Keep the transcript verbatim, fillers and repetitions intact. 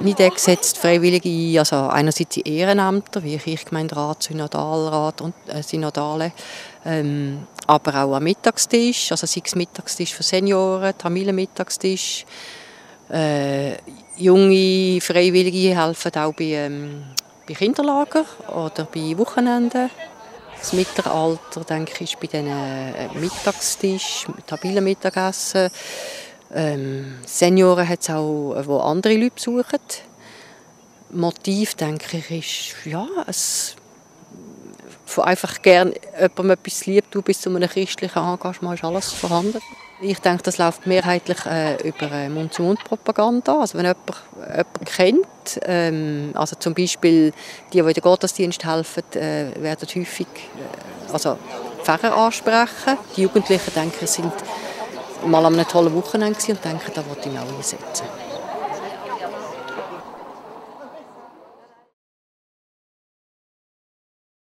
Nidec setzt Freiwillige ein, also einerseits die Ehrenämter, wie Kirchgemeinderat, Synodalrat und äh, Synodale, ähm, aber auch am Mittagstisch, also sei es Mittagstisch für Senioren, Familienmittagstisch. Äh, junge Freiwillige helfen auch bei, ähm, bei Kinderlager oder bei Wochenenden. Das Mittelalter, denke ich, ist bei den äh, Mittagstisch, Familienmittagessen. Ähm, Senioren hat es auch, wo andere Leute besuchen. Motiv, denke ich, ist, ja, es, von einfach gern jemandem etwas lieb tun bis zu einem christlichen Engagement ist alles vorhanden. Ich denke, das läuft mehrheitlich äh, über Mund-zu-Mund-Propaganda. Also wenn jemand, jemand kennt, ähm, also zum Beispiel die, die in den Gottesdienst helfen, äh, werden häufig äh, also Pfarrer ansprechen. Die Jugendlichen, denke ich, sind mal an einem tollen Wochenende und denke, da wollte ich mich auch einsetzen.